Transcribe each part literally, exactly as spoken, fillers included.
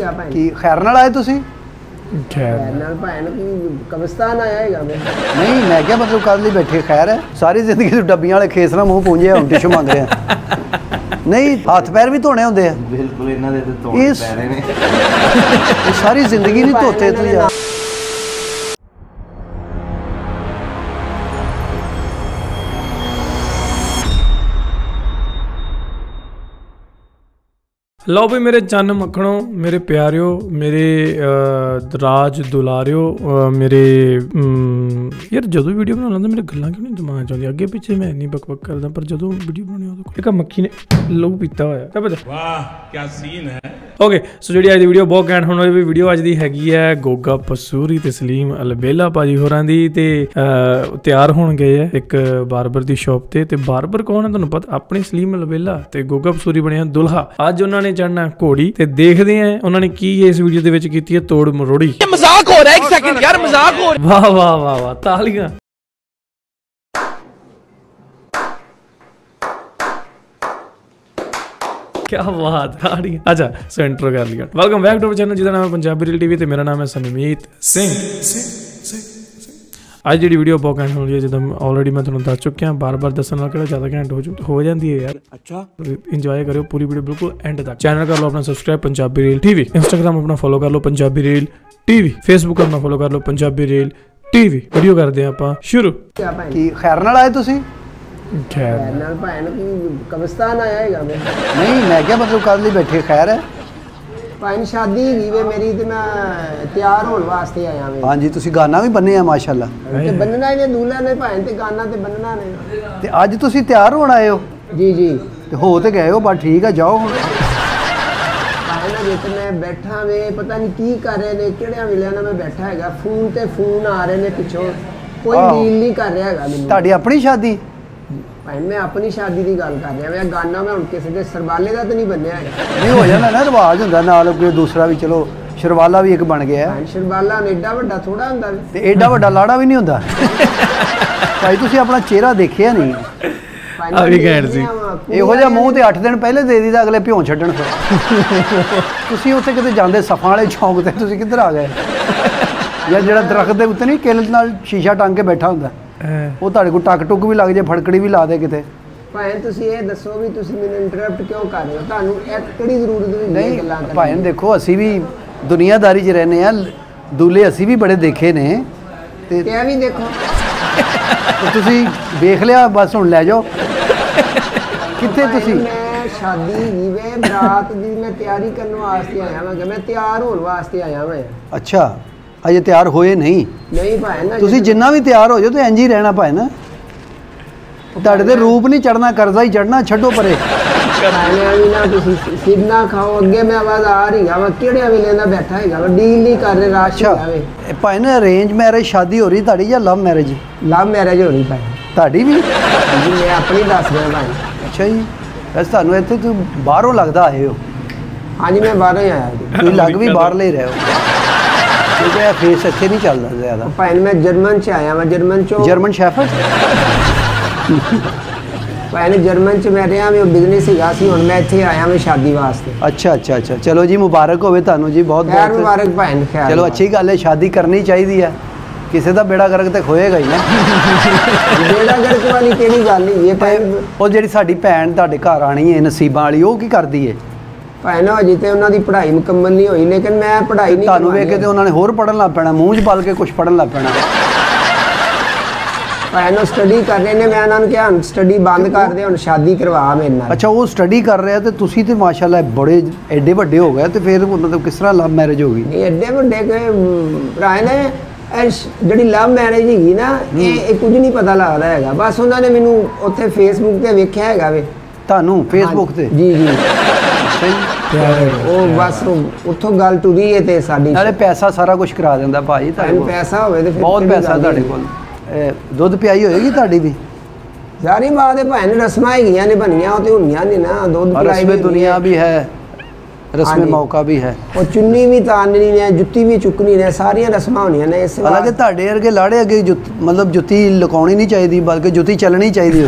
की खैर नाल आए तुसी? खैर नाल भैन कब्रिस्तान आया है मैं। नहीं मैं क्या मतलब कल ही बैठे खैर है सारी जिंदगी डब्बियां वाले खेसरा मुंह पूंजे हम टिशू मांग रहे हैं। नहीं हाथ पैर भी धोने होंगे बिल्कुल इन्हां दे ते धोने पैरे ने सारी जिंदगी नहीं धोते तू यार। लो भी मेरे चन्न मखणों मेरे प्यारियों मेरे राज दुलारियों मेरे यार जो वीडियो बना मेरे गल्लां क्यों नहीं दिमाग आउंदी अगे पिछे मैं इन्नी बकबक करदा पर जो वीडियो बनानी एक मक्खी ने लहू पीता होया वाह क्या सीन है। ओके सो जी अज वीडियो बहुत घैंट होने वाली वीडियो अज दी हैगी है गोगा पसूरी तस्लीम अलबेला भाजी होरां दी ते तैयार होण गए है एक बारबर दी शॉप ते ते बारबर कौन है तुहानूं पता अपने सलीम अलबेला ते गोगा पसूरी बने दुल्हा अज उन्होंने चढ़ना घोड़ी ते देखते हैं उन्होंने की इस वीडियो दे विच कीती है तोड़ मरोड़ी। मजाक हो रहा है एक सेकंड यार मजाक हो रहा वाह वाह वाह वाह तालियां। क्या बात है। अच्छा सो इंट्रो कर लिया। Welcome back to our channel जिसका नाम है पंजाबी रील टीवी ते मेरा नाम है सनमीत सिंह। आज जी वीडियो बहुत घैंट होनी है जो ऑलरेडी मैं तुम्हें दस चुका बार बार दसन वाला ज्यादा घैंट हो चुकी हो जाती है यार। अच्छा इंजॉय करो पूरी वीडियो बिल्कुल एंड तक। चैनल कर लो अपना subscribe Punjabi reel TV, Instagram अपना फॉलो कर लो पंजाबी रील टीवी, फेसबुक अपना फॉलो कर लो पंजाबी रील टीवी। वीडियो करते हैं आप शुरू। खैर नाल आए तुसी? खैर नाल भैन कब्रिस्तान आया है मैं। नहीं मैं क्या मतलब कल ही बैठे खैर है भाई शादी वे मेरी ते मैं तैयार होने वास्ते आया मैं। हां जी तुसी गाना भी बन्ने आ माशाल्लाह ते बन्नना ने दूल्हा ने भाई ते गाना ते बन्नना ने ते आज तुसी तैयार होण आए हो? जी जी ते हो ते गए हो बस ठीक है जाओ हुण भाई ना जित मैं बैठा वे पता नहीं की कर रहे ने केड़िया मिलिया ना मैं बैठा हैगा फोन ते फोन आ रहे ने पिछो कोई डील नहीं कर रहा हैगा मैनू। तुहाडी अपनी शादी? भाई मैं अपनी शादी की गल कर रहा मैं गाना मैं किसी के सरवाले का तो नहीं बनया नहीं हो जाता ना रिवाज होंगे नाल कोई दूसरा भी चलो शरवाला भी एक बन गया है शरवाला एडा वड्डा थोड़ा हुंदा ते एडा वड्डा लाड़ा भी नहीं हुंदा। भाई तुसी अपना चेहरा देखिया नहीं अभी गैर सी इहो जिहा मूंह ते अठ दिन पहले दे दीदा अगले भ्यों छड्डण फिर तुसी उत्थे किते जांदे सफां वाले चौक ते तुसी किधर आ गए यार जिहड़ा दरख्त दे उत्ते नहीं किल नाल शीशा टांग के बैठा हुंदा ਉਹ ਤੁਹਾਡੇ ਕੋ ਟੱਕ ਟੁੱਕ ਵੀ ਲੱਗ ਜੇ ਫੜਕੜੀ ਵੀ ਲਾ ਦੇ ਕਿਤੇ। ਭਾਈ ਤੁਸੀਂ ਇਹ ਦੱਸੋ ਵੀ ਤੁਸੀਂ ਮੈਨੂੰ ਇੰਟਰਰਪਟ ਕਿਉਂ ਕਰ ਰਹੇ ਹੋ ਤੁਹਾਨੂੰ ਇਹ ਕਿਹੜੀ ਜ਼ਰੂਰਤ ਦੀ ਨਹੀਂ ਗੱਲਾਂ ਕਰ। ਭਾਈ ਦੇਖੋ ਅਸੀਂ ਵੀ ਦੁਨੀਆਦਾਰੀ 'ਚ ਰਹਨੇ ਆ ਦੂਲੇ ਅਸੀਂ ਵੀ ਬੜੇ ਦੇਖੇ ਨੇ ਤੇ ਇਹ ਵੀ ਦੇਖੋ ਤੁਸੀਂ ਦੇਖ ਲਿਆ ਬਸ ਹੁਣ ਲੈ ਜਾਓ ਕਿੱਥੇ ਤੁਸੀਂ। ਮੈਂ ਸ਼ਾਦੀ ਦੀ ਵੇ ਬਰਾਤ ਦੀ ਮੈਂ ਤਿਆਰੀ ਕਰਨ ਵਾਸਤੇ ਆਇਆ ਹਾਂ ਕਿ ਮੈਂ ਤਿਆਰ ਹੋਣ ਵਾਸਤੇ ਆਇਆ ਹਾਂ। ਅੱਛਾ अजे तैयार होए नहीं? नहीं भाई ना तुसी जिन्ना भी तैयार हो जाओ तो इंज ही रहना भाई ना तुहाडे ते रूप नहीं चढ़ना कर्जा ही चढ़ना छड्डो परे ना तुसी सिद्धा खाओ अगे मैं आवाज आ रही है मैं केड़े वेले ना बैठा हैगा डील नहीं कर रहे राश आवे भाई ना अरेंज मैरिज शादी हो रही तुहाडी या लव मैरिज? लव मैरिज हो रही भाई तुहाडी भी? मैं अपनी दस रहा भाई। अच्छा जी बस तुहानू इत्थे तू बाहरों लगदा आए हो? हां जी मैं बाहरों ही आया तू लग भी बाहर ले रहे हो मेरा फेस अच्छे नहीं चल रहा ज्यादा। भाई मैं जर्मन से आया मैं जर्मन चो जर्मन शेफर्ड भाई ने जर्मन च मैं रहा मैं बिजनेस ही गासी हुन मैं इथे आया मैं शादी वास्ते। अच्छा अच्छा अच्छा चलो जी मुबारक होवे तानू जी बहुत बहुत मुबारक भाई ख्याल चलो अच्छी गल है शादी करनी चाहिए है किसी का बेड़ा गर्क तो खोएगा ही ना बेड़ा गर्क वाली केड़ी गल है ये भाई ओ जेड़ी साडी भैन तुहाडे घर आनी है नसीबां वाली ओ की करदी है? भाई अजे तो उन्होंने पढ़ाई मुकम्मल नहीं हुई लेकिन मैं पढ़ाई नहीं तुहानू वेख के तो उन्होंने होर पढ़न लग पैना मूँह च पल के कुछ पढ़न लग पैना। भाई स्टडी कर रहे ने मैं उन्होंने क्या स्टडी बंद कर दे हुण शादी करवा मेरे नाल। अच्छा वो स्टडी कर रहे तो तुसी तो माशाल्लाह बड़े एडे वड्डे हो गए तो फिर मतलब किस तरह लव मैरिज हो गई? एडे वड्डे भरा ने जी लव मैरिज हैगी ना ये कुछ नहीं पता लगता है बस उन्होंने मैनू उत्थे फेसबुक पर वेख्या हैगा वे तुहानू फेसबुक ते? जी जी चुन्नी भी तारनी ने जुत्ती भी चुकनी ने सारिया रस्मां होनियां ने। हालांकि तुहाडे अरगे लाड़े अगे मतलब जुत्ती लुकाउणी नहीं चाहिदी बल्कि जुत्ती चलनी चाहिदी।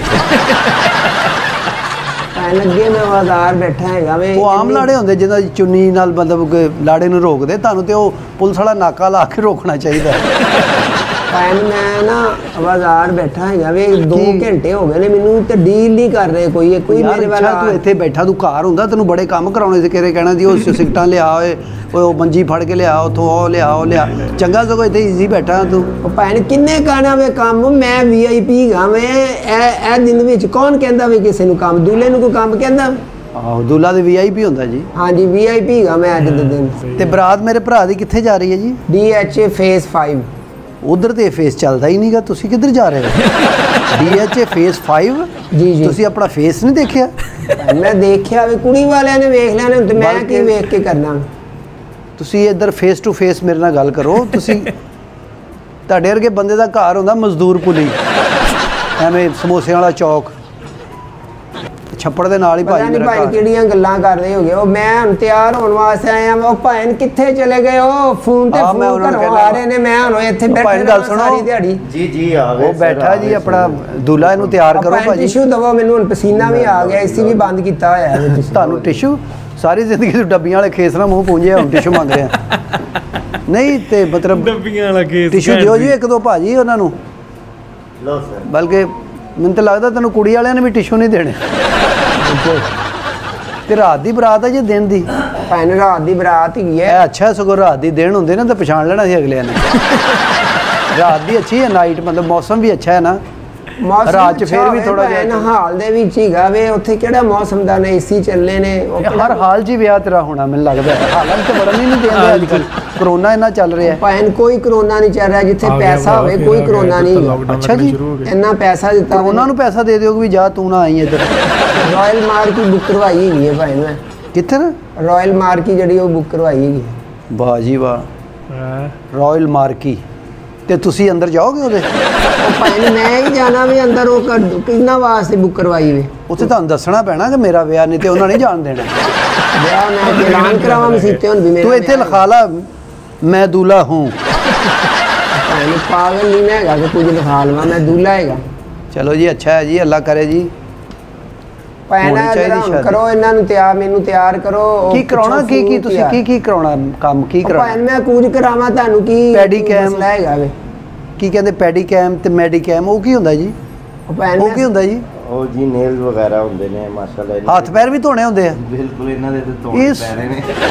भैन अगे मैं आधार बैठा है वो आम लाड़े होंगे जिन्हें चुनी नाल मतलब लाड़े नूं रोकदे तानूं ते ओ पुलिस वाला नाका ला के रोकना चाहिए। भैन मैं ना बाजार बैठा है वे दो घंटे हो गए ने मैनूं ते डील नहीं कर रहे कोई कोई मेरे वाला तू इत्थे बैठा तू घर हुंदा तैनूं बड़े काम कराने से किरे कहना जी ओ सिगटा लिया ओए ओ मंजी फड़ के लिया उथों ओ लिया ओ लिया चंगा सगो इत्थे इजी बैठा तू। भैन किन्ने कहना वे काम मैं वीआईपी गावे ए ए दिन विच कौन कहंदा वे किसे नूं काम दूल्हे नूं कोई काम कहंदा आहो दूल्हा ते वीआईपी होंदा जी। हां जी वीआईपी गा मैं अज दे दिन ते बरात मेरे भरा दी कित्थे जा रही है जी डीएचए फेस पाँच उधर तो फेस चलता ही नहीं गा तुसी किधर जा रहे हो D H A phase five जी जी तुसी अपना फेस नहीं देखिया मैं देखिया वे कुड़ी वाले ने देख लेने तो मैं की देख के करना तुसी इधर फेस टू फेस मेरे नाल गल करो तुसी ਤੁਹਾਡੇ ਵਰਗੇ बंदे ਦਾ ਘਰ ਹੁੰਦਾ ਮਜ਼ਦੂਰ ਪੁਲੀ ਐਵੇਂ ਸਮੋਸੇ ਵਾਲਾ ਚੌਕ छप्पड़ दे नाल ही भाई मेरा भाई केड़ियां गल्लां कर रहे होगे ओ मैं हुन तैयार होण वास्ते आया ओ भाईन किथे चले गए ओ फोन ते फोन करवा रहे ने मैं हुन इथे बैठे सारी दिहाड़ी जी जी आ गए ओ बैठा जी अपना दूल्हा इनु तैयार करो भाई टिश्यू दवो मेनू हुन पसीना भी आ गया इसी भी बंद किया होया है तुसी तानू टिश्यू सारी जिंदगी तो डब्बियां वाले खेसरा मुंह पूंजे हुन टिश्यू मंग रहे हैं नहीं ते मतलब डब्बियां वाला खेस टिश्यू दियो जी एक दो भाजी उनां नू लो सर बल्कि मैनू तो लगता तेन कुड़ी वाले ने भी टिश्यू नहीं देने ते रात की बरात है जी दिन की भैन रात की बरात ही है अच्छा सगो रात की दिन होंगे ना तो पछाण लेना अगले ने रात की अच्छी है नाइट मतलब मौसम भी अच्छा है ना रात फिर भी थोड़ा जहा हाल दे विच ही गा वे उत्थे केड़ा मौसम दा ने एसी चलने ने हर हाल जी विआह तेरा होना मैनूं लगदा है हालांकि ते बड़ा नहीं देंदे आजकल कोरोना इना चल रहा है भाएं कोई कोरोना नहीं चल रहा जिथे पैसा होवे कोई कोरोना नहीं। अच्छा जी इना पैसा दिता उन्हां नूं पैसा दे दिओ कि जा तू ना आई इधर रॉयल मार्क की बुक करवाई हैगी है भाएं मैं किधर रॉयल मार्क की जड़ी ओ बुक करवाई हैगी वाह जी वाह रॉयल मार्क की ते तुसी अंदर जाओगे उहदे भाई मैं ही जाना भी अंदर वो किन्ना वास्ते बुक करवाई वे उत्थे तुहानू दसना पैना कि मेरा विआह नहीं ते उन्हां ने जान देना विआह मैं ऐलान करावां मसीते हुन भी मेरा तू इत्थे लिखा ला मैं दूल्हा हूं भाई पागल नहीं मैं हैगा कि कुछ लिखा लवां मैं दूल्हा हैगा। चलो जी अच्छा है जी अल्लाह करे जी पैना करो इन्हां नूं तैयार मैनू तैयार करो की कराउणा की की तुसी की की कराउणा काम की कराउणा भाई मैं कुछ करावां तुहानू की पैडीकैम हैगा वे की कहते पैडीकैम ते मैडीकैम ओ की हुंदा जी भैन ओ की हुंदा जी ओ जी नेल्स वगैरह हुंदे ने माशाल्लाह हाथ पैर भी धोने हुंदे हैं बिल्कुल इन्हां दे ते धोने पैरे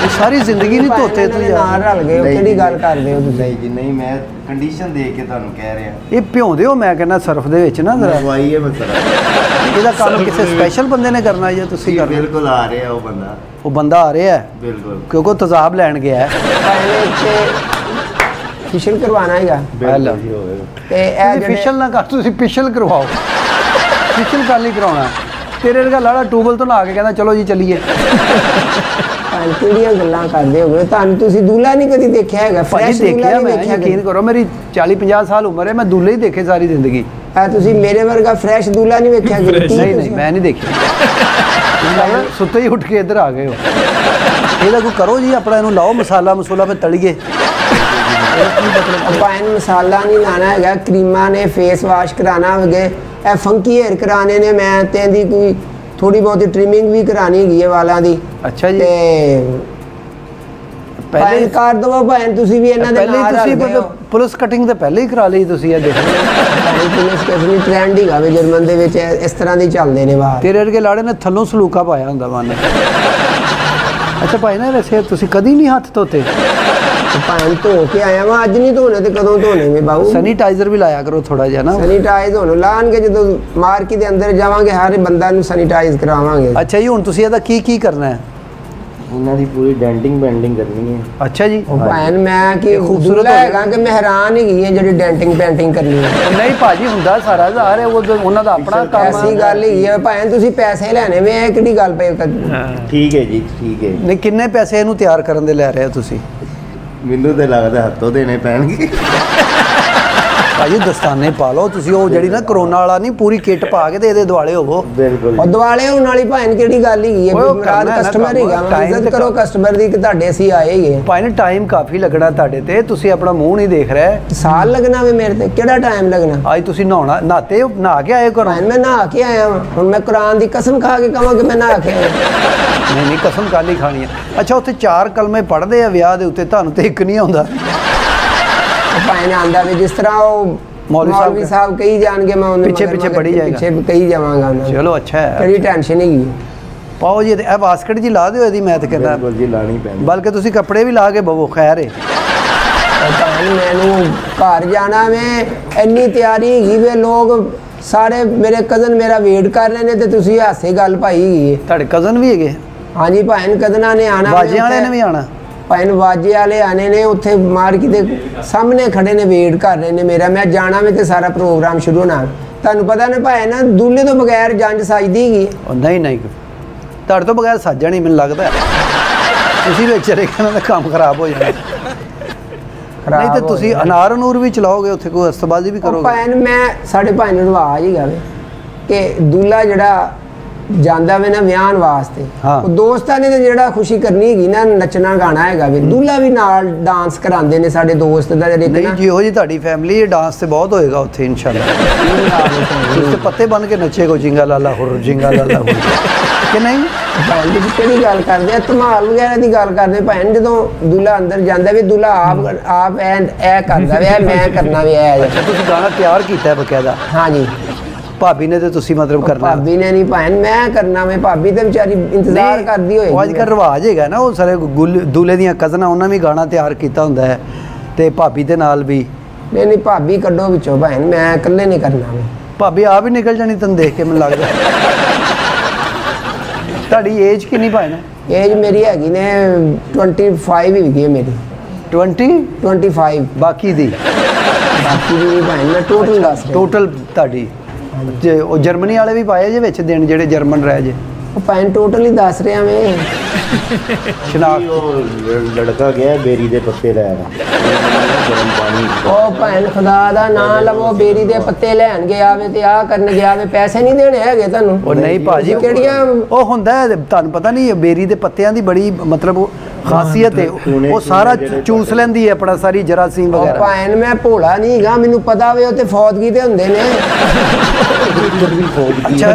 ने सारी जिंदगी नहीं धोते तू यार रल गए ओ केड़ी गल करदे हो तुसी जी नहीं मैं कंडीशन दे के तुहानू कह रहा ए भ्योंदे हो मैं कहना सर्फ दे विच ना जरा दवाई है मैं जरा एदा काम किसे स्पेशल बंदे ने करना या तुसी करना बिल्कुल आ रहा है ओ बंदा ओ बंदा आ रहा है बिल्कुल क्योंकि तजाब लैन गया है पहले फिशल करवाना है फिशल ना कर तुम फिशल करवाओ फिशल कल ही करवाना तेरे वर्गा लाड़ा टूबल तो नहा के कहना चलो जी चलीए ਕਿਹੜੀਆਂ ਗੱਲਾਂ ਕਰਦੇ ਹੋ ਤੁਹਾਨੂੰ ਤੁਸੀਂ ਦੂਲਾ ਨਹੀਂ ਕਦੀ ਦੇਖਿਆ ਹੈਗਾ ਫਰੈਸ਼ ਦੇਖਿਆ ਮੈਂ ਯਕੀਨ ਕਰੋ ਮੇਰੀ ਚਾਲੀ ਪੰਜਾਹ ਸਾਲ ਉਮਰ ਹੈ ਮੈਂ ਦੂਲੇ ਹੀ ਦੇਖੇ ਸਾਰੀ ਜ਼ਿੰਦਗੀ ਐ ਤੁਸੀਂ ਮੇਰੇ ਵਰਗਾ ਫਰੈਸ਼ ਦੂਲਾ ਨਹੀਂ ਵੇਖਿਆ ਨਹੀਂ ਨਹੀਂ ਮੈਂ ਨਹੀਂ ਦੇਖਿਆ ਸੁੱਤੇ ਹੀ ਉੱਠ ਕੇ ਇੱਧਰ ਆ ਗਏ ਹੋ ਇਹਦਾ ਕੋਈ ਕਰੋ ਜੀ ਆਪਣਾ ਇਹਨੂੰ ਲਾਓ ਮਸਾਲਾ ਮਸੂਲਾ ਫਿਰ ਤਲੀਏ अपाइन मसाला नहीं लाना है क्रीमा ने फेस वाश कराना है ए फंकी हेयर कराने ने मैं ते दी कोई थोड़ी बहुत ट्रिमिंग भी करानी है वालों की। अच्छा जी पहले कर दो भाएं तुसी भी इन्हां दे नाल तुसी मतलब पुलिस कटिंग तो पहले ही करा ली तुसी ये देखो पुलिस कटिंग ट्रेंड ही गावे जर्मन दे विच इस तरह दी चलदे ने बाहर तेरे अरके लाड़े ने थल्लों सलूका पाया हुंदा मान। अच्छा भाई ना वैसे तुसी कदी नहीं हाथ धोते पानी धो के आया वहां अज नहीं धोने तो कदों धोने में बाबू सैनिटाइजर भी लाया करो थोड़ा जहा ना सैनिटाइज हो लान के जो मार्केट के अंदर जावांगे हर बंदा नू सैनिटाइज करावांगे। अच्छा जी हुन तुसी एदा की की करना है इन्हां दी पूरी डेंटिंग पेंटिंग करनी है। अच्छा जी भाई मैं कि खूबसूरत हैगा कि मेहरान ही है जेडी डेंटिंग पेंटिंग करनी है नहीं भाजी हुंदा सारा ज़ाहिर है वो उन्हां दा अपना काम ऐसी गल ही है भाई तुसी पैसे लेने में है किड़ी गल पे ठीक है जी ठीक है नहीं किन्ने पैसे इनु तैयार करन दे ले रहे हो तुसी ਮੈਨੂੰ ਤੇ ਲੱਗਦਾ ਹੱਥੋਂ ਦੇਣੇ ਪੈਣਗੇ भाजी दस्ताने पा लो तुसी ओ जेड़ी ना कोरोना वाला नहीं पूरी किट पा के दे दुआले होवो। बिल्कुल और दुआले होने वाली भाई केड़ी गल ही है। मेरा कस्टमर ही गा इज्जत करो कस्टमर दी कि ਤੁਹਾਡੇ ਅਸੀਂ ਆਏ ਹੀ ਭਾਈ। टाइम काफी लगना ਤੁਹਾਡੇ ਤੇ ਤੁਸੀਂ ਆਪਣਾ ਮੂੰਹ ਨਹੀਂ ਦੇਖ ਰਹੇ। ਸਾਲ ਲੱਗਣਾ ਵੇ ਮੇਰੇ ਤੇ ਕਿਹੜਾ टाइम लगना। ਅੱਜ ਤੁਸੀਂ ਨਹਾਉਣਾ ਨਹਾਤੇ ਨਹਾ ਕੇ ਆਏ ਘਰੋਂ। ਮੈਂ ਨਹਾ ਕੇ ਆਇਆ ਹੁਣ ਮੈਂ ਕੁਰਾਨ ਦੀ कसम खा के ਕਹਾਂ ਕਿ ਮੈਂ ਨਹਾ ਕੇ ਆਇਆ। ਨਹੀਂ ਨਹੀਂ कसम ਕਾਲੀ ਖਾਣੀ ਹੈ। अच्छा ਉੱਥੇ ਚਾਰ ਕਲਮੇ ਪੜਦੇ ਆ ਵਿਆਹ ਦੇ ਉੱਤੇ ਤੁਹਾਨੂੰ ਤੇ ਇੱਕ ਨਹੀਂ ਆਉਂਦਾ। ਭਾਈ ਨਾ ਆਂਦਾ ਵੀ ਜਿਸ ਤਰ੍ਹਾਂ ਉਹ मौलवी साहब कही ਜਾਣਗੇ ਮੈਂ ਉਹਨੇ ਪਿੱਛੇ ਪਿੱਛੇ ਪੜੀ ਜਾਏਗਾ ਪਿੱਛੇ ਕਹੀ ਜਾਵਾਂਗਾ। ਚਲੋ ਅੱਛਾ ਹੈ ਕਿਹੜੀ ਟੈਨਸ਼ਨ ਹੈਗੀ। पाओ जी ए बास्केट जी ला दो मैं तो कहना बल्कि तुसी कपड़े भी ला के बवो। खैर मैनू घर जाना में इन्नी तैयारी हैगी वे लोग सारे मेरे कजन मेरा वेट कर रहे ने ते तुसी हासे गल पाई है। तुहाडे कजन भी हैगे? हाँ जी भाई कजना ने आना बाजे वाले ने भी आना। भाई बाजे वाले आने ने उत्थे मार्केट सामने खड़े ने वेट कर रहे ने मेरा। मैं जाना में ते सारा प्रोग्राम शुरू होना। तुहानू पता ना भाई ना दूल्हे तो बगैर जंज सजदी हैगी। नहीं नहीं ਤੁਹਾਡੇ ਤੋਂ ਬਗੈਰ ਸਾਜਾ ਨਹੀਂ ਮੈਨੂੰ ਲੱਗਦਾ। ਤੁਸੀਂ ਵਿਚਾਰੇ ਕਹਿੰਦਾ ਤਾਂ ਕੰਮ ਖਰਾਬ ਹੋ ਜਾਣਾ। ਨਹੀਂ ਤੇ ਤੁਸੀਂ ਅਨਾਰ ਨੂਰ ਵੀ ਚਲਾਓਗੇ ਉੱਥੇ ਕੋਈ ਅਸਤਬਾਜ਼ੀ ਵੀ ਕਰੋਗੇ। ਭਾਈ ਮੈਂ ਸਾਡੇ ਭਾਈ ਨੂੰ ਰਿਵਾਜ ਹੀ ਗਾਵੇ ਕਿ ਦੁੱਲਾ ਜਿਹੜਾ ਜਾਂਦਾ ਵੇ ਨਾ ਵਿਆਹਨ ਵਾਸਤੇ ਉਹ ਦੋਸਤਾਂ ਨੇ ਜਿਹੜਾ ਖੁਸ਼ੀ ਕਰਨੀ ਹੈਗੀ ਨਾ ਨੱਚਣਾ ਗਾਣਾ ਹੈਗਾ ਵੇ। ਦੁੱਲਾ ਵੀ ਨਾਲ ਡਾਂਸ ਕਰਾਉਂਦੇ ਨੇ ਸਾਡੇ ਦੋਸਤ ਦਾ ਜਿਹੜੇ। ਨਹੀਂ ਜੀ ਉਹ ਜੀ ਤੁਹਾਡੀ ਫੈਮਿਲੀ ਡਾਂਸ ਤੇ ਬਹੁਤ ਹੋਏਗਾ ਉੱਥੇ ਇਨਸ਼ਾਅੱਲਾ। ਤੁਸੀਂ ਪੱਤੇ ਬੰਨ ਕੇ ਨੱਚੇ ਕੋ ਜਿੰਗਾ ਲਾਲਾ ਹੁਰ ਜਿੰਗਾ ਲਾਲਾ ਹੁਰ ਕਿ ਨਹੀਂ। ਭਾਈ ਜੀ ਕਿਹੜੀ ਗੱਲ ਕਰਦੇ ਆ ਧਮਾਲ ਵਗੈਰਾ ਦੀ ਗੱਲ ਕਰਦੇ ਭਾਈ। ਜਦੋਂ ਦੁੱਲਾ ਅੰਦਰ ਜਾਂਦਾ ਵੇ ਦੁੱਲਾ ਆਪ ਆਪ ਇਹ ਕਰਦਾ ਵੇ ਮੈਂ ਕਰਨਾ ਵੇ। ਅੱਛਾ ਤੁਸੀਂ ਗਾਣਾ ਤਿਆਰ ਕੀਤਾ ਬਕਾਇਦਾ? ਹਾਂ ਜੀ भाभी ने तो तुसी मतलब करना। भाभी ने नहीं भाई मैं करना मैं भाभी तो बेचारी इंतजार करती होएगी। आजकल रिवाज हैगा ना वो सारे दूल्हे दियां कजनां उन्हां भी गाना तैयार कीता हुंदा है ते भाभी दे नाल भी। नहीं नहीं भाभी कड्डो विचों भाई मैं कल्ले नहीं करना। मैं भाभी आप ही निकल जानी तैनूं देख के मैनूं लगदा। तुहाडी एज कितनी भाई? एज मेरी हैगी ने पच्चीस ही है मेरी। बीस पच्चीस बाकी दी बाकी दी भाई मैं टोटल दस टोटल तुहाडी जे ओ जर्मनी वाले भी पाए जे विच दिन जेडे जर्मन रह जे ओ पैन टोटली दस रहा मैं शनाख्त लड़का गया बेरी दे पत्ते लैन। ओ पैन खुदा दा ना लवो बेरी दे पत्ते लैन गया वे ते आ करन गया वे पैसे नहीं देने हैगे तानू। ओ नहीं भाजी केड़ियां ओ हुंदा है तानू पता नहीं बेरी दे पत्तियां दी बड़ी मतलब खासियत है वो सारा चूस लेंदी है अपना सारी जरासीम वगैरह। भाई मैं भोला नहीं गा मैनू पता वे ते फौतगी ते हुंदे ने। अच्छा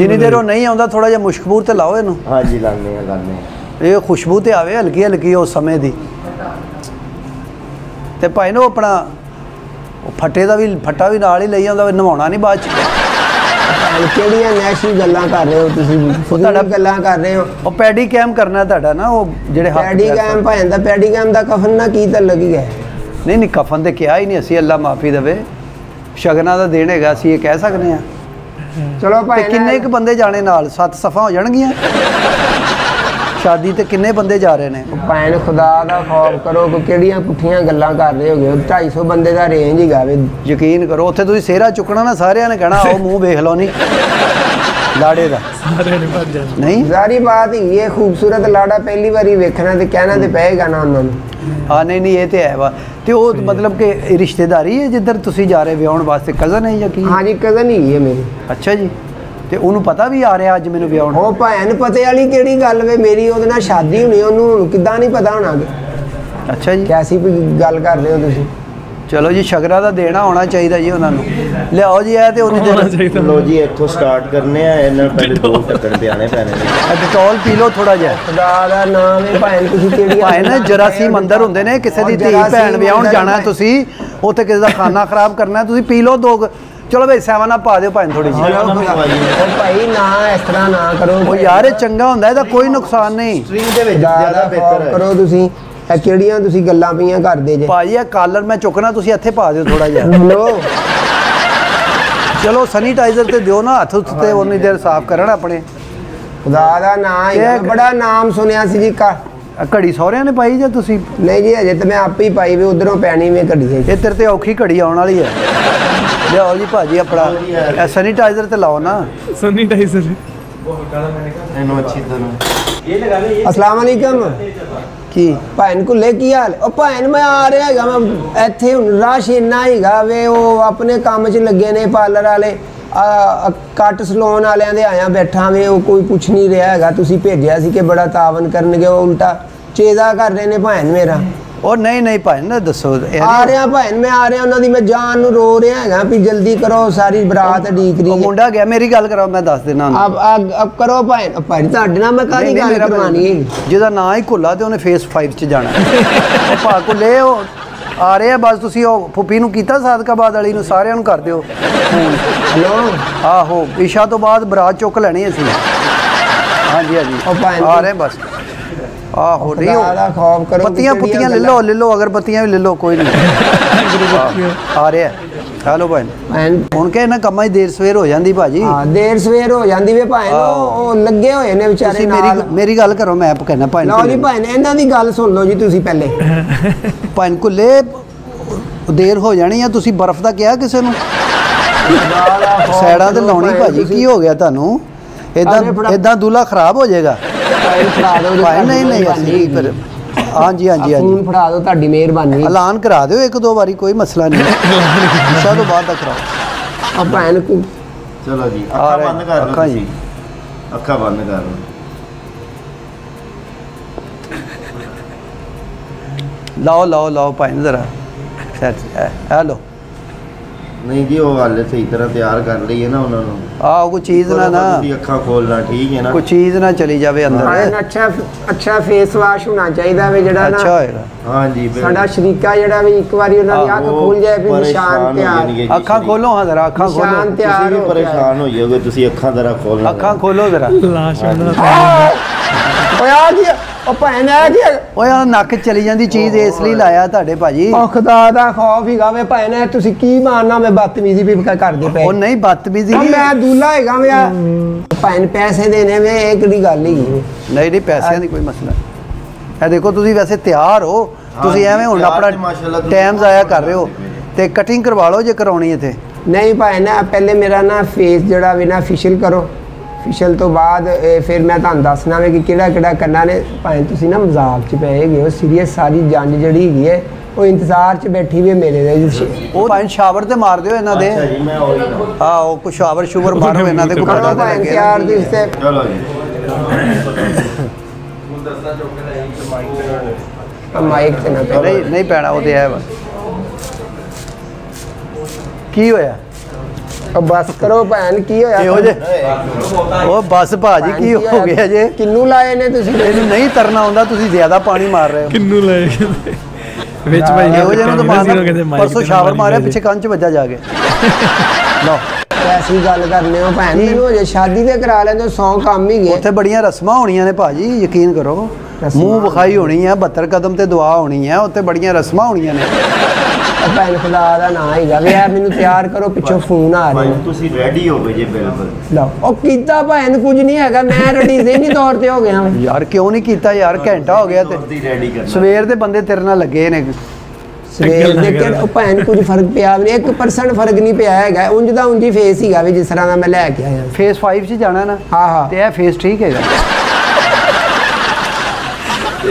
जिनी देर वो नहीं आंदा थोड़ा जा मुश्कबूर ते लाओ इनू। हां जी लाने हैं लाने हैं ये खुशबू ते आवे हल्की हल्की उस समय दी ते भाई नो अपना फटे दा भी फटा भी नाल ही लई आंदा नवाउणा नहीं बाद च। ਕਿਹੜੀਆਂ ਨੈਸ਼ੀ ਗੱਲਾਂ ਕਰ ਰਹੇ ਹੋ ਤੁਸੀਂ? ਤੁਹਾਡਾ ਗੱਲਾਂ ਕਰ ਰਹੇ ਹੋ ਉਹ ਪੈਡੀ ਕੈਮ ਕਰਨਾ ਤੁਹਾਡਾ ਨਾ ਉਹ ਜਿਹੜੇ ਹੱਥ ਪੈਡੀ ਕੈਮ ਭਾਂਦਾ ਪੈਡੀ ਕੈਮ ਦਾ ਕਫਨ ਨਾ ਕੀ ਤਾਂ ਲੱਗੀ ਹੈ। ਨਹੀਂ ਨਹੀਂ ਕਫਨ ਤੇ ਕਿਹਾ ਹੀ ਨਹੀਂ ਅਸੀਂ ਅੱਲਾ ਮਾਫੀ ਦੇਵੇ ਸ਼ਗਨਾ ਦਾ ਦੇਣ ਹੈਗਾ ਅਸੀਂ ਇਹ ਕਹਿ ਸਕਦੇ ਆ। ਚਲੋ ਭਾਈ ਕਿੰਨੇ ਕੁ ਬੰਦੇ ਜਾਣੇ ਨਾਲ? ਸੱਤ ਸਫਾ ਹੋ ਜਾਣਗੀਆਂ शादी ते किन्ने बंदे जा रहे ने? भैन खुदा दा खौफ करो किहड़ियां पुठियां गल्लां कर रहे होगे। ढाई सौ बंदे दा रेंज ही गावे। यकीन करो उत्थे तुसीं सेहरा चुकना ना सारियां ने कहना आओ मूँह वेख लो नी लाड़े दा नहीं सारी बात ही ये खूबसूरत लाड़ा पहली बारी वेखना ते कहना ते पेगा ना उन्हां नूं। हाँ नहीं नहीं ये तो है वा तो वो मतलब कि रिश्तेदारी है जिधर तुसीं जा रहे विआउण वास्ते? कज़न है या की? हाँ जी कज़न ही है मेरी। अच्छा जी ਤੇ ਉਹਨੂੰ ਪਤਾ ਵੀ ਆ ਰਿਹਾ ਅੱਜ ਮੈਨੂੰ ਵਿਆਹਣਾ? ਉਹ ਭੈਣ ਪਤੇ ਵਾਲੀ ਕਿਹੜੀ ਗੱਲ ਵੇ ਮੇਰੀ ਉਹਦੇ ਨਾਲ ਸ਼ਾਦੀ ਹੋਣੀ ਉਹਨੂੰ ਕਿਦਾਂ ਨਹੀਂ ਪਤਾ ਹੋਣਾ। ਅੱਛਾ ਜੀ ਕੈਸੀ ਗੱਲ ਕਰ ਰਹੇ ਹੋ ਤੁਸੀਂ? ਚਲੋ ਜੀ ਸ਼ਗਰਾ ਦਾ ਦੇਣਾ ਹੋਣਾ ਚਾਹੀਦਾ ਜੀ ਉਹਨਾਂ ਨੂੰ। ਲਿਆਓ ਜੀ ਇਹ ਤੇ ਉਹਦੇ ਤੇ ਲੋ ਜੀ ਇੱਥੋਂ ਸਟਾਰਟ ਕਰਨੇ ਆ ਇਹਨਾਂ ਪਹਿਲੇ ਦੋ ਟੱਕਰ ਤੇ ਆਣੇ ਪੈਣੇ ਨੇ। ਡਟੋਲ ਪੀ ਲਓ ਥੋੜਾ ਜਿਹਾ। ਖੁਦਾ ਦਾ ਨਾਮ ਹੈ ਭੈਣ ਤੁਸੀਂ ਕਿਹੜੀ ਭੈਣ ਹੈ ਜਰਾਸੀਮ ਅੰਦਰ ਹੁੰਦੇ ਨੇ ਕਿਸੇ ਦੀ ਧੀ ਭੈਣ ਵਿਆਹਣ ਜਾਣਾ ਤੁਸੀਂ ਉੱਥੇ ਕਿਸੇ ਦਾ ਖਾਣਾ ਖਰਾਬ ਕਰਨਾ ਤੁਸੀਂ ਪੀ ਲਓ ਦੋ। चलो भाई सैवन आप पा दो भाई थोड़ी जी। भाई ना इस तरह ना करो वो यार चंगा हुंदा इहदा कोई नुकसान नहीं। स्ट्रिंग दे विच ज्यादा बेहतर है करो तुसी ए किहड़ियां तुसी गल्लां पईयां करदे जे भाई ए कॉलर मैं चुकना तुसी इत्थे पा दियो थोड़ा जा। लो चलो सैनिटाइजर ते दियो ना हत्थ उत्ते उन्नी देर साफ करन अपने। खुदा दा नाम यार बड़ा नाम सुनिया सी जी का घड़ी सौहरिया ने पाई जे तुसी? नहीं जी अजे ते मैं आप ही पाई वे उधरों पैनी वे घड़ी ए तेरे ते औखी घड़ी आउण वाली है। ਲਿਆਓ ਜੀ ਭਾਜੀ ਆਪਣਾ ਸੈਨੀਟਾਈਜ਼ਰ ਤੇ ਲਾਓ ਨਾ। ਸੈਨੀਟਾਈਜ਼ਰ ਉਹ ਹਟਾਣਾ ਮੈਨੇ ਕਹਾ ਇਹਨੂੰ ਅੱਛੀ ਤਰ੍ਹਾਂ ਇਹ ਲਗਾ ਲੈ। ਅਸਲਾਮ ਅਲੈਕਮ। की भैन कुले की हाल है? भैन मैं आ रहा है, मैं इत्थे रश इन्ना हैगा वे वो अपने काम च लगे ने पार्लर वाले कट सलोन वाले दे आया बैठा वे वो कोई कुछ नहीं रहा है तुसीं भेजिया सी कि बड़ा तावन करनगे वो उल्टा चेजा कर रहे ने भैन मेरा। और नहीं नहीं भैन ना दसो आ रहा भैन मैं आ रहा उन्होंने मैं जान रो रहा है भी जल्दी करो सारी बरात उडीक रही है। मुंडा गया मेरी गल करो मैं दस देना अब अब अब करो भैन भैन तुहाडे नाल मैं कादी गल करवानी है जिहदा नां ही कुल्ला ते उन्हें फेस फाइव च जाना भा कुल्ले आ रहे हैं बस तुसीं ओ फुप्पी नूं कीता सादकाबाद वाली नूं सारिआं नूं कर दिओ हेलो आहो इशा तो बाद बरात चुक लैणी असीं हां जी हां जी आ रहे बस आहो करो पत्तियां पुत्तियां ले लो ले लो अगरबत्तियां भी ले लो कोई नहीं आ रहा है। हेलो भैन हूँ के इन्होंने कमां देर सवेर हो जाती भाजी देर सवेर हो जाती वे भाई लगे हुए ने बेचारे मेरी मेरी गल करो मैं कहना भाई लो जी भाई इन्हों की गल सुन लो जी तुम पहले भाई कुल्ले देर हो जानी है तुम बर्फ का क्या किसी सैडा तो लानी भाजी की हो गया तू इदा इदा दूल्हा खराब हो जाएगा ऐलान करा दो एक दो बारी कोई मसला नहीं लाओ लाओ लाओ भैन जरा हेलो नहीं जी वो हाले सही तरह तैयार कर ली है ना उन्होंने आह कोई चीज़ ना ना अखा खोलना ठीक है ना कोई चीज़ ना चली जाए अंदर अच्छा अच्छा फेस वाश होना चाहिए वे जड़ा ना अच्छा होएगा हाँ जी साडा शरीका जड़ा वे एक बार उन्होंने अख खोल जाए फिर निशान तैयार अखा खोलो हाँ जरा अखा खोलो निशान तैयार हो परेशान हो जाओगे तुसी अखा जरा खोलो अखा खोलो जरा लाश ओए आ गया ओ भैन आ गया ओए नक चली जांदी चीज इसलिए लाया ਤੁਹਾਡੇ ਭਾਜੀ ओ खुदा दा खौफ ही गावे ਭੈਣ ਤੁਸੀਂ ਕੀ ਮਾਰਨਾ मैं बदतमीजी भी ਕਰਦੇ ਪਏ ओ नहीं बदतमीजी मैं दूल्हा ਹੈਗਾ ਮੈਂ ਭੈਣ पैसे देने वे एक दी गल ही नहीं नहीं पैसे दी कोई मसला है देखो ਤੁਸੀਂ वैसे तैयार हो ਤੁਸੀਂ ਐਵੇਂ ਹੁਣ ਆਪਣਾ ਟਾਈਮ ਜ਼ਾਇਆ कर रहे हो ਤੇ कटिंग करवा लो जे करानी है तो नहीं ਭੈਣ पहले मेरा ना फेस जड़ा वे ना फेशियल करो फिशल तो बाद फिर मैं तुम दसना वे कि किड़ा किड़ा करना ने भाई तुम ना मजाक च पै गए हो सीरीयस सारी जंज जी है वो इंतजार च बैठी हुई मेरे भाई शावर तो मार दो इन्हों के आहो कुछ शावर शूवर मारो इन्हों नहीं नहीं पैना वो तो है की होया बस करो भैन की होया बस भाजी की हो गया जे किन्नू लाए ने नहीं तरना आंदा तुसी ज्यादा पानी मार रहे हो किन्नू लाए विच भाई हो जे तो मारना परसों शावर मारे पीछे कान च वजा जाके लो ऐसी गल करने हो भैन मेनू जे शादी ते करा लेंदे सौ काम ही गए ओथे बड़ियां रस्मां होणियां ने भाजी यकीन करो मुंह विखाई होनी है बहत्तर कदम ते दुआ होनी है ओथे बड़ियां रस्मां होणियां ने ਭੈਣ ਖੁਦਾ ਦਾ ਨਾਂ ਹੈਗਾ ਵੇ ਮੈਨੂੰ ਤਿਆਰ ਕਰੋ ਪਿੱਛੋਂ ਫੋਨ ਆ ਰਿਹਾ ਤੁਸੀਂ ਰੈਡੀ ਹੋ ਗਏ ਜੇ ਬਿਲਕੁਲ ਲਓ ਉਹ ਕੀਤਾ ਭੈਣ ਕੁਝ ਨਹੀਂ ਹੈਗਾ ਮੈਂ ਰੈਡੀ ਜ਼ੇਨੀ ਤੌਰ ਤੇ ਹੋ ਗਿਆ ਯਾਰ ਕਿਉਂ ਨਹੀਂ ਕੀਤਾ ਯਾਰ ਘੰਟਾ ਹੋ ਗਿਆ ਤੇ ਸਵੇਰ ਦੇ ਬੰਦੇ ਤੇਰੇ ਨਾਲ ਲੱਗੇ ਨੇ ਸਵੇਰ ਦੇ ਕਿ ਭੈਣ ਕੁਝ ਫਰਕ ਪਿਆ ਨਹੀਂ ਇੱਕ ਪਰਸੈਂਟ ਫਰਕ ਨਹੀਂ ਪਿਆ ਹੈਗਾ ਉਂਝ ਦਾ ਉਂਝੀ ਫੇਸ ਹੀਗਾ ਵੇ ਜਿਸ ਤਰ੍ਹਾਂ ਦਾ ਮੈਂ ਲੈ ਕੇ ਆਇਆ ਫੇਸ फाइव ਚ ਜਾਣਾ ਨਾ ਹਾਂ ਹਾਂ ਤੇ ਇਹ ਫੇਸ ਠੀਕ ਹੈਗਾ बस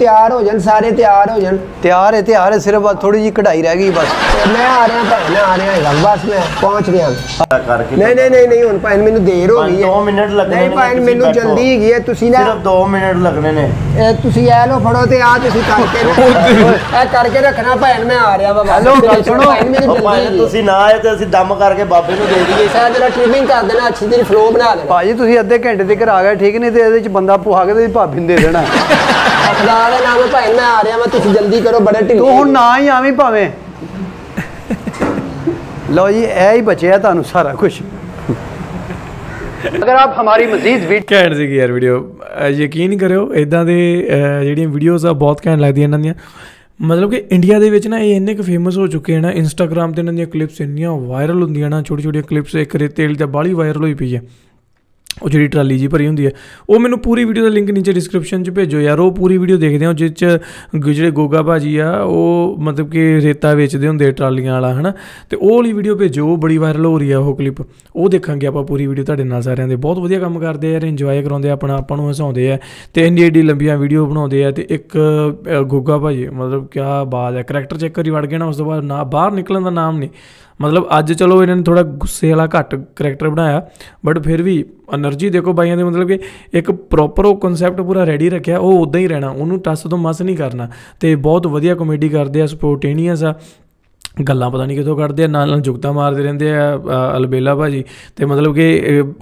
तैयार हो जान सारे तैयार हो जान तैयार है तैयार है सिर्फ थोड़ी जी कढ़ाई रह गई बस मैं आ रहा भैन आ रहा बस मैं पहुंच गया नहीं नहीं नहीं नहीं हुण भैन मैनू देर हो गई है दो मिनट लगने नहीं भैन मैनू जल्दी ही है तुसी ना सिर्फ दो मिनट लगने ने ए तुसी ए लो फड़ो ते आ तुसी करके ए करके रखना भैन मैं आ रहा बाबा लो गल सुनो भैन तुसी ना आए ते असि दम करके बाबे नू दे दईए शायद जरा ट्रिमिंग कर देना अच्छी तेरी फ्लो बना देना भाजी तुसी अद्धे घंटे तक आ गए ठीक नहीं ते एदे च बंदा पुहा के ते भाभी नू दे देना ना ना ना मैं भाई मैं आ रहा मैं तुसी जल्दी करो बड़े ढिले तू हुण ना ही आवी भावे लो जी ए ही बचया तुहानू सारा कुछ अगर आप हमारी मजीद कैंट सी यार वीडियो यकीन करो इदा दे जिहड़ियां वीडियोज़ आ बहुत कैंट लगदियां इन्हां दियां मतलब कि इंडिया दे विच ना ये इन्ने क फेमस हो चुके हैं ना इंस्टाग्राम ते इन्हां दियां क्लिप्स इन्नियां वायरल हुंदियां ना छोटी छोटी क्लिप्स एक रेतेल ते बाली वायरल होई पई है और जी ट्राली जी भरी होंगी है वो मैं पूरी वीडियो का लिंक नीचे डिस्क्रिप्शन भेजो यार। वो पूरी वीडियो देखते हो जिस जो गोगा भाजी आ मतलब कि रेता वेचते होंगे ट्रालियां वाला है ना, तो वो वाली वीडियो भेजो, वो बड़ी वायरल हो रही है वो क्लिप, वो देखा आप पूरी वीडियो ਤੁਹਾਡੇ ਨਾਲ ਸਾਰਿਆਂ ਦੇ। बहुत ਵਧੀਆ ਕੰਮ ਕਰਦੇ यार, ਇੰਜੋਏ ਕਰਾਉਂਦੇ ਆਪਣਾ ਆਪਾਂ ਨੂੰ ਹਸਾਉਂਦੇ ਆ ਤੇ ਇੰਨੀ ਏਡੀ ਲੰਬੀਆਂ ਵੀਡੀਓ ਬਣਾਉਂਦੇ ਆ। ਤੇ ਇੱਕ ਗੋਗਾ ਭਾਜੀ मतलब क्या बात है, करैक्टर चेक करी ਵੜ ਗਏ ना, उस तो बाद ना बाहर निकलन का नाम नहीं। मतलब अज चलो इन्होंने थोड़ा गुस्से वाला घट करैक्टर बनाया, बट फिर भी एनर्जी देखो बाइया ने, मतलब कि एक प्रॉपर वो कॉन्सैप्ट पूरा रेडी रखा, वो उदा ही रहना, उन्होंने टस तो मस नहीं करना। तो बहुत वधिया कॉमेडी करते हैं, स्पोर्टेनियस आ, गल्लां पता नहीं कितों कढ़दे आ, नाल नाल जुगता मारते रहंदे आ अलबेला भाजी। तो मतलब कि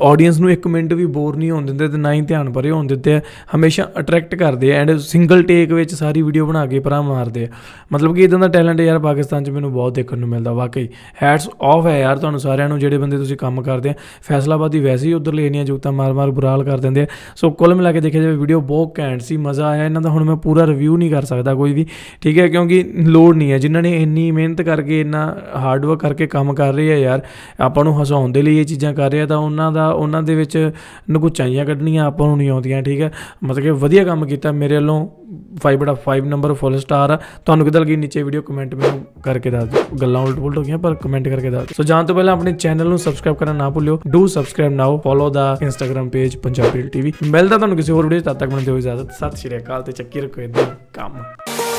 ऑडियंस नूं इक मिनट भी बोर नहीं होण दिंदे, ना ही ध्यान भरे होण दिंदे, हमेशा अट्रैक्ट करते हैं एंड सिंगल टेक विच सारी वीडियो बना के भरा मारते हैं। मतलब कि इदां दा टैलेंट यार पाकिस्तान च मैनूं बहुत देखण नूं मिलदा, वाकई हैट्स ऑफ है यार तुहानूं सारिआं नूं जिहड़े बंदे तुसीं काम करदे आ। फैसलाबाद ही वैसे ही उधरले इन्नियां जुगता मार मार बुरा हाल कर दिंदे आ। सो कुल मिला के देखिआ जाए वीडियो बहुत घैंट सी, मज़ा आया। इन्हां दा हुण मैं पूरा रिव्यू नहीं कर सकदा कोई भी, ठीक है, क्योंकि लोड नहीं है। जिन्हां ने इन्नी मेहनत कर करके इन्ना हार्डवर्क करके काम कर रहे हैं यार, आपां नूं हसाउण दे लई ये चीज़ां कर रहे हैं, तो उन्हां दा उन्हां दे विच नगुचाइयां कड्ढणियां आपां नूं नहीं आउंदियां, ठीक है। मतलब कि वधिया काम कीता, मेरे वल्लों फाइव बड़ा फाइव नंबर फुल स्टार। तुहानूं किदां लगी नीचे वीडियो कमेंट में करके दस दिओ, गल्लां उल्ट पुलट हो गईयां पर कमेंट करके दस दिओ। सो जाण तों पहिलां अपने चैनल नूं सबसक्राइब करना ना भुल्लिओ, do subscribe now, follow the Instagram page Punjabi reel TV. मिलदा तुहानूं किसी होर वीडियो, तद तक मैनूं दिओ इजाजत, सत श्री अकाल ते चक्की रखो इदां काम।